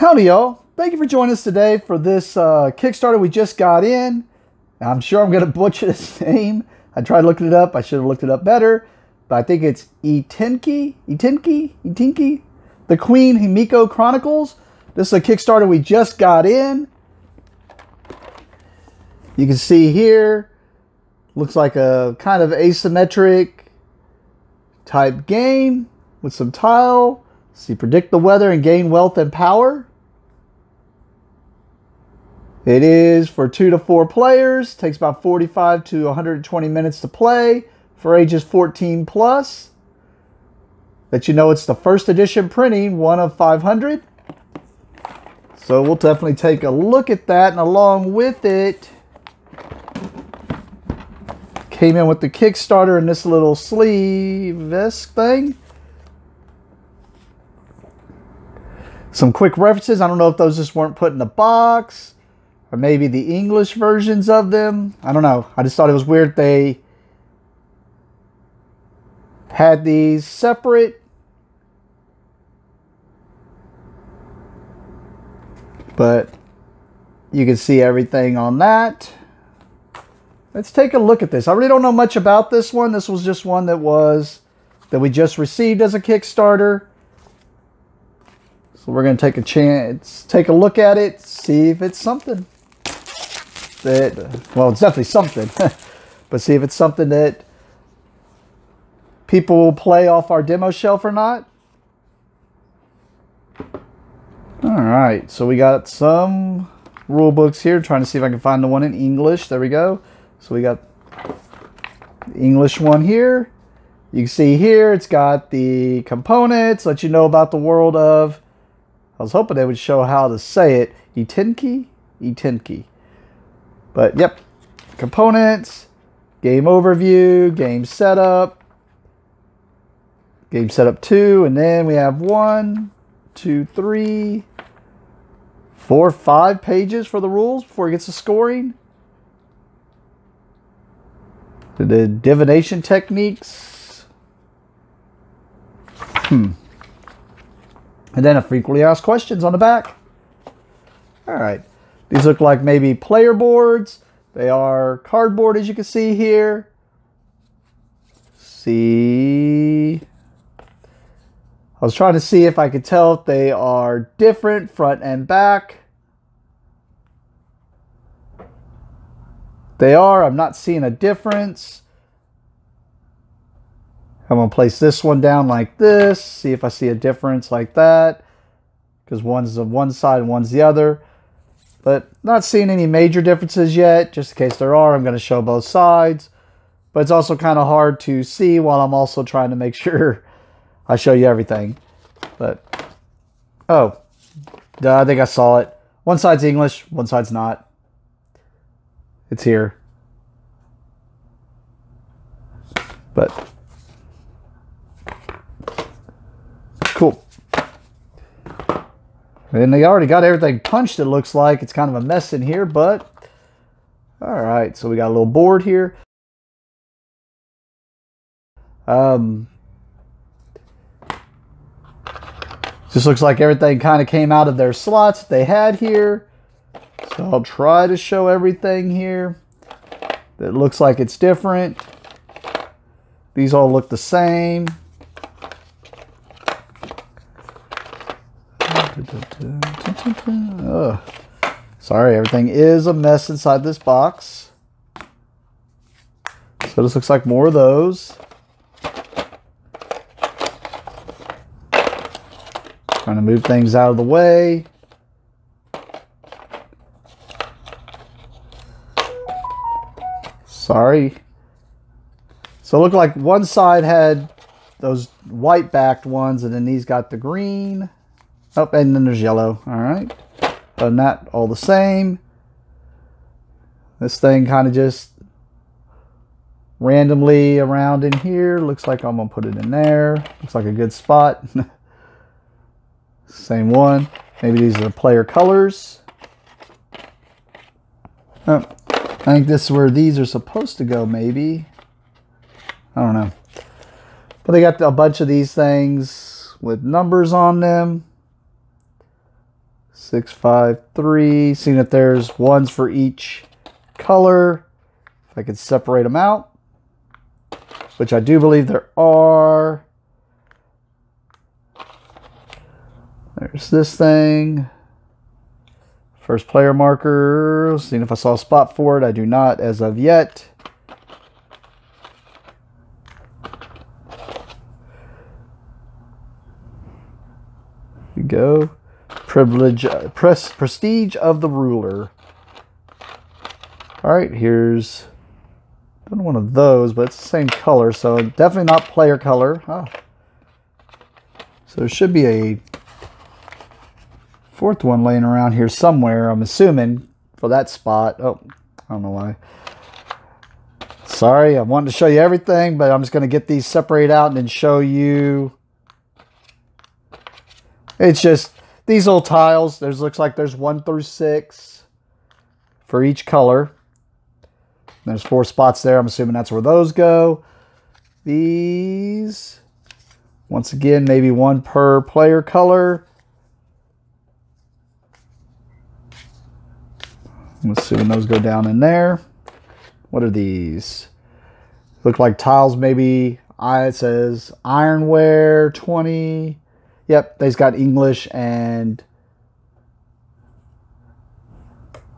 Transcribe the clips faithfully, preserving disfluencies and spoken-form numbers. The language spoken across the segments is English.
Howdy, y'all. Thank you for joining us today for this uh, Kickstarter we just got in. I'm sure I'm going to butcher this name. I tried looking it up. I should have looked it up better. But I think it's Eetenki, Eetenki, Eetenki, The Queen Himiko Chronicles. This is a Kickstarter we just got in. You can see here, looks like a kind of asymmetric type game with some tile. So you predict the weather and gain wealth and power. It is for two to four players. Takes about forty-five to one hundred twenty minutes to play for ages fourteen plus. That you know it's the first edition printing, one of five hundred. So we'll definitely take a look at that. And along with it, came in with the Kickstarter and this little sleeve-esque thing. Some quick references. I don't know if those just weren't put in the box, or maybe the English versions of them. I don't know. I just thought it was weird they had these separate. But you can see everything on that. Let's take a look at this. I really don't know much about this one. This was just one that was that we just received as a Kickstarter. So we're going to take a chance, take a look at it, see if it's something that, well, it's definitely something, but see if it's something that people will play off our demo shelf or not. All right, so we got some rule books here, trying to see if I can find the one in English. There we go. So we got the English one here. You can see here, it's got the components, let you know about the world of, I was hoping they would show how to say it. Eetenki? Eetenki. But, yep. Components. Game overview. Game setup. Game setup two. And then we have one, two, three, four, five pages for the rules before it gets to scoring. The divination techniques. Hmm. And then a frequently asked questions on the back. All right. These look like maybe player boards. They are cardboard, as you can see here. See. I was trying to see if I could tell if they are different front and back. They are. I'm not seeing a difference. I'm going to place this one down like this. See if I see a difference like that. Because one's the one side and one's the other. But not seeing any major differences yet. Just in case there are, I'm going to show both sides. But it's also kind of hard to see while I'm also trying to make sure I show you everything. But, oh, I think I saw it. One side's English, one side's not. It's here. But cool. And they already got everything punched, it looks like. It's kind of a mess in here, but all right. So we got a little board here. Um, just looks like everything kind of came out of their slots that they had here. So I'll try to show everything here that looks like it's different. These all look the same. Oh, sorry, everything is a mess inside this box. So this looks like more of those. Trying to move things out of the way. Sorry. So it looked like one side had those white backed ones, and then these got the green. Oh, and then there's yellow. All right. But not all the same. This thing kind of just randomly around in here. Looks like I'm going to put it in there. Looks like a good spot. Same one. Maybe these are the player colors. Oh, I think this is where these are supposed to go, maybe. I don't know. But they got a bunch of these things with numbers on them. Six, five, three. Seeing that there's ones for each color. If I could separate them out, which I do believe there are. There's this thing. First player marker. Seeing if I saw a spot for it. I do not as of yet. Here we go. Privilege, press, prestige of the ruler. All right, here's one of those, but it's the same color, so definitely not player color. Huh. So there should be a fourth one laying around here somewhere, I'm assuming, for that spot. Oh, I don't know why. Sorry, I wanted to show you everything, but I'm just going to get these separated out and then show you. It's just... these little tiles, there's looks like there's one through six for each color. There's four spots there. I'm assuming that's where those go. These, once again, maybe one per player color. I'm assuming those go down in there. What are these? Look like tiles, maybe. It says ironware twenty. Yep, they've got English, and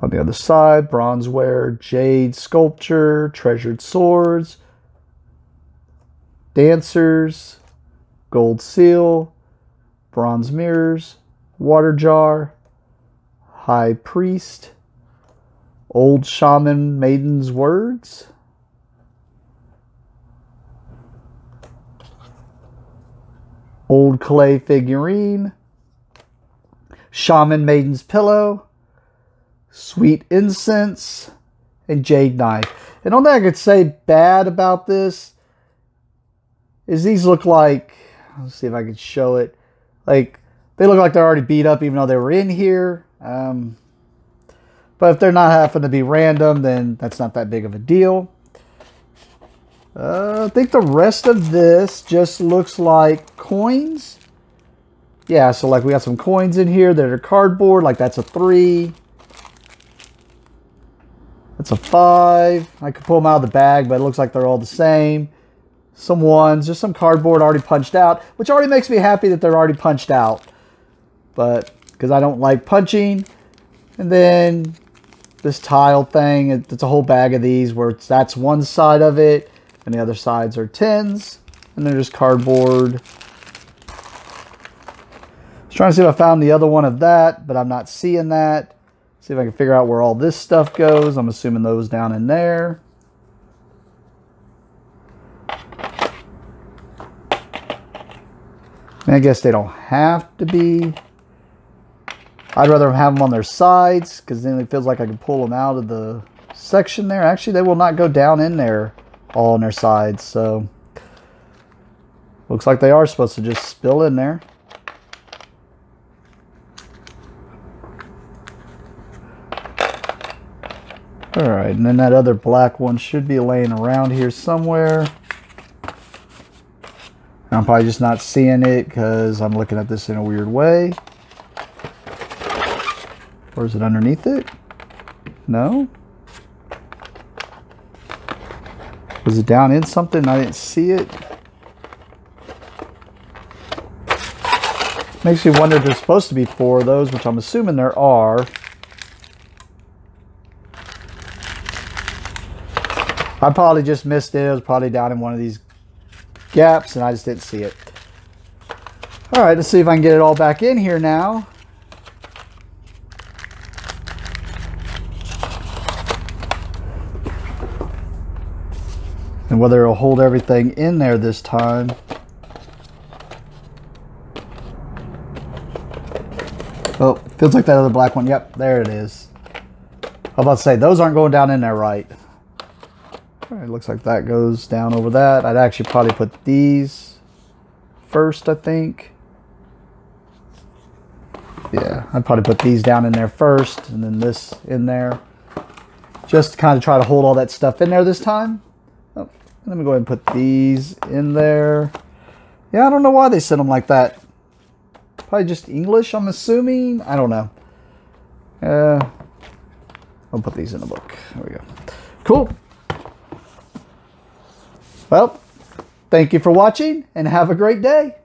on the other side, bronzeware, jade sculpture, treasured swords, dancers, gold seal, bronze mirrors, water jar, high priest, old shaman maiden's words. Old clay figurine, shaman maiden's pillow, sweet incense, and jade knife. And the only thing I could say bad about this is these look like, let's see if I can show it, like they look like they're already beat up even though they were in here. Um, but if they're not having to be random, then that's not that big of a deal. Uh, I think the rest of this just looks like coins. Yeah, so like we got some coins in here that are cardboard. Like that's a three. That's a five. I could pull them out of the bag, but it looks like they're all the same. Some ones, just some cardboard already punched out, which already makes me happy that they're already punched out. But, because I don't like punching. And then this tile thing, it's a whole bag of these where it's, that's one side of it. And the other sides are tins, and they're just cardboard. I was trying to see if I found the other one of that, but I'm not seeing that. See if I can figure out where all this stuff goes. I'm assuming those down in there. And I guess they don't have to be. I'd rather have them on their sides, because then it feels like I can pull them out of the section there. Actually, they will not go down in there. All on their sides, so looks like they are supposed to just spill in there. All right, and then that other black one should be laying around here somewhere. I'm probably just not seeing it because I'm looking at this in a weird way. Or is it underneath it? No? Was it down in something? I didn't see it. Makes me wonder if there's supposed to be four of those, which I'm assuming there are. I probably just missed it. It was probably down in one of these gaps, and I just didn't see it. All right, let's see if I can get it all back in here now. And whether it'll hold everything in there this time. Oh, feels like that other black one. Yep, there it is. I was about to say, those aren't going down in there right. All right, looks like that goes down over that. I'd actually probably put these first, I think. Yeah, I'd probably put these down in there first, and then this in there. Just to kind of try to hold all that stuff in there this time. Let me go ahead and put these in there. Yeah, I don't know why they said them like that. Probably just English, I'm assuming. I don't know. Uh, I'll put these in a book. There we go. Cool. Well, thank you for watching and have a great day.